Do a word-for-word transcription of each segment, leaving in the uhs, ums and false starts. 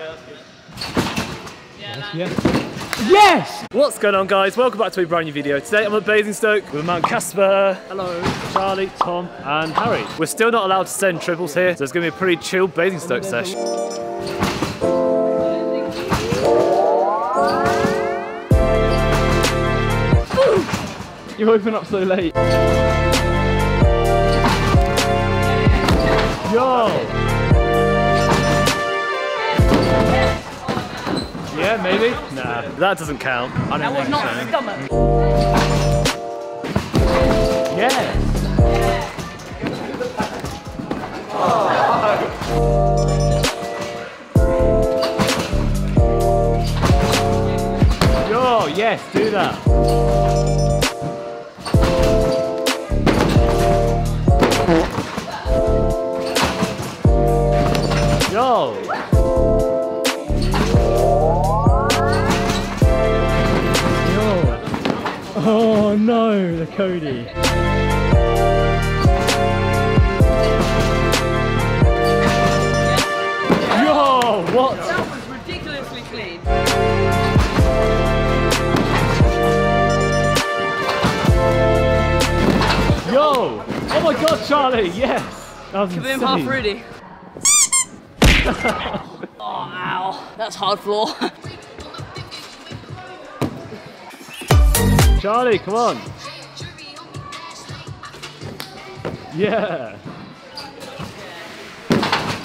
Yeah, that's good. Yeah, yes, yeah. Yes! What's going on, guys? Welcome back to a brand new video. Today I'm at Basingstoke with Mount Kasper. Hello. Charlie, Tom and Harry. We're still not allowed to send triples here, so it's going to be a pretty chill Basingstoke sesh. You open up so late. Yo! Yeah, maybe? Nah, that doesn't count. I don't that was not so. Stomach. Yeah. Oh. Yo, yes, do that. Yo. Oh no, the Cody. Yo, what? That was ridiculously clean. Yo! Oh my god, Charlie, yes! That was insane. Kaboom half Rudy. Oh, ow. That's hard floor. Charlie, come on! Yeah!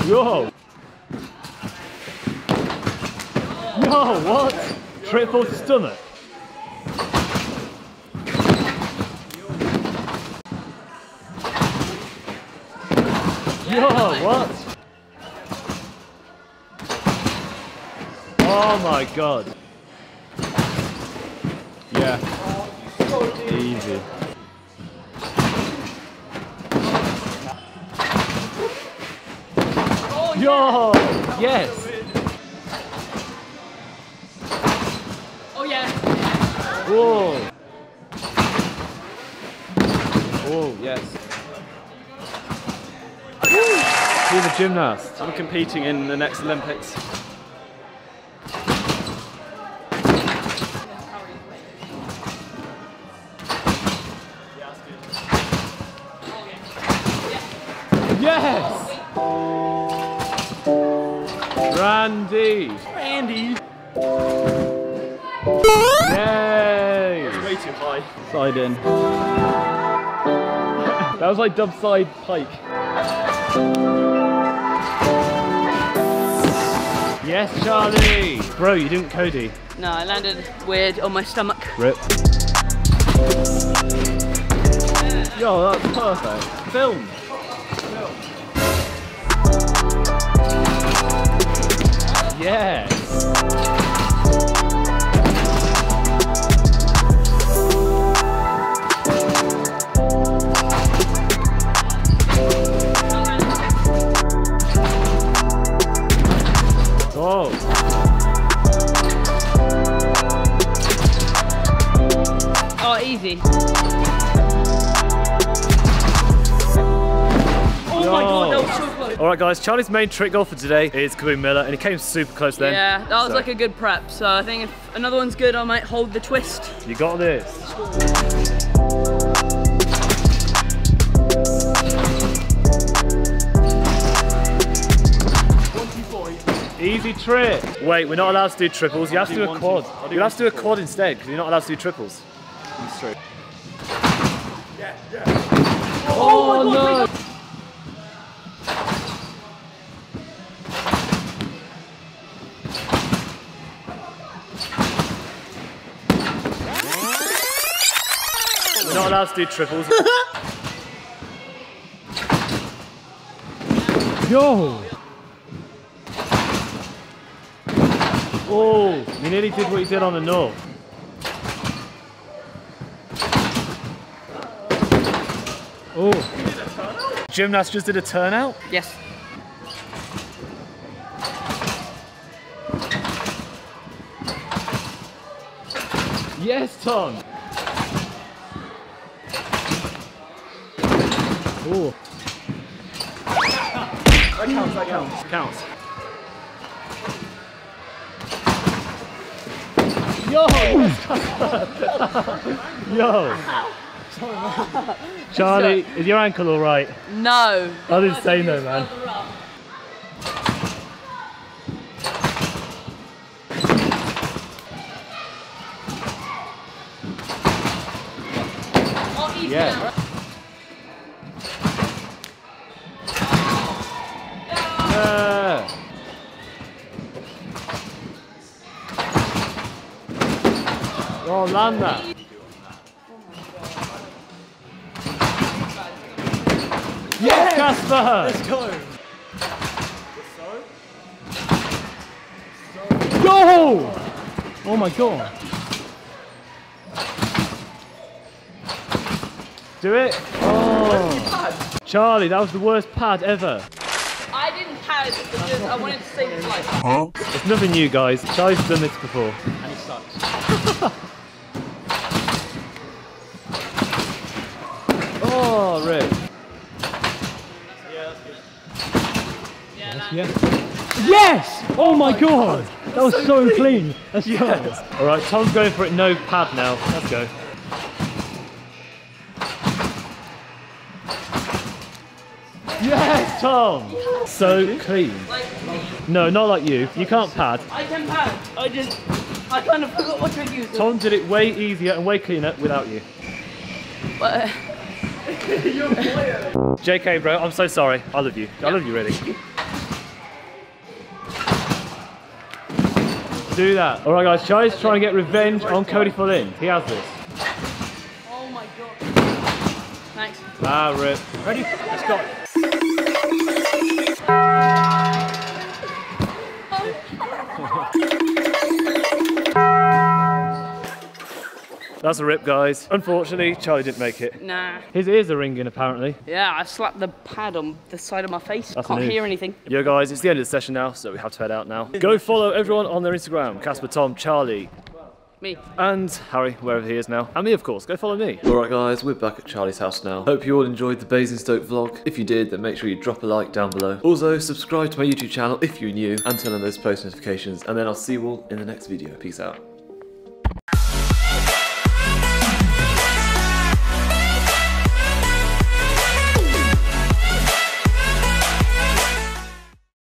Yo! Yo, what? Triple stomach? Yo, what? Oh my god! Yeah. Easy. Oh, yeah. Yo! Yes! Oh yeah! Whoa! Oh yes! You're the gymnast. I'm competing in the next Olympics. Yes! Randy! Randy! Yay! It's way too high. Side in. That was like dub side pike. Yes, Charlie! Bro, you didn't Cody. No, I landed weird on my stomach. Rip. Yo, that's perfect. Film! Yes! Oh! Oh, easy. Alright guys, Charlie's main trick goal for today is Kaboom Miller, and he came super close then. Yeah, that was so. Like a good prep, so I think if another one's good, I might hold the twist. You got this. Easy trick. Wait, we're not allowed to do triples, you have to do a quad. You'll have to do a quad instead, because you're not allowed to do triples. That's true. Yeah, yeah. Oh, oh no! God. Not allowed to do triples. Yo! Oh, you nearly did what you did on the north. Oh. Gymnast just did a turnout? Yes. Yes, Tom! Ooh. That counts, that counts. Counts. Yo! Yo! Charlie, is your ankle all right? No. I didn't say no, man. Yeah. Yeah. Oh, land that. Yes, Kasper! Let's go. Go! Oh my god. Do it. Oh. Charlie, that was the worst pad ever. I didn't pad because I wanted to save his life. Huh? It's nothing new, guys. Charlie's done this before. And it sucks. Oh, Rick. Yeah, that's good. Yeah, yeah. Yes! Oh, oh my, my god. god! That was so, so clean. clean. That's yes. Cool. Alright, Tom's going for it, no pad now. Let's go. Yes, Tom! Yes. So clean. Like no, not like you. You can't pad. I can pad. I just... I kind of forgot what trick you did. Tom did it way easier and way cleaner without you. But... You're a player. J K, bro, I'm so sorry. I love you. I love you, really. Do that. Alright, guys. Charlie's trying to get revenge on Cody Fallin. He has this. Oh, my God. Thanks. Ah, rip. Ready? Let's go. That's a rip, guys. Unfortunately, Charlie didn't make it. Nah. His ears are ringing, apparently. Yeah, I slapped the pad on the side of my face. That's Can't hear anything. Yo, guys, it's the end of the session now, so we have to head out now. Go follow everyone on their Instagram. Kasper, Tom, Charlie. Me. And Harry, wherever he is now. And me, of course. Go follow me. Alright, guys, we're back at Charlie's house now. Hope you all enjoyed the Basingstoke vlog. If you did, then make sure you drop a like down below. Also, subscribe to my YouTube channel if you're new and turn on those post notifications. And then I'll see you all in the next video. Peace out.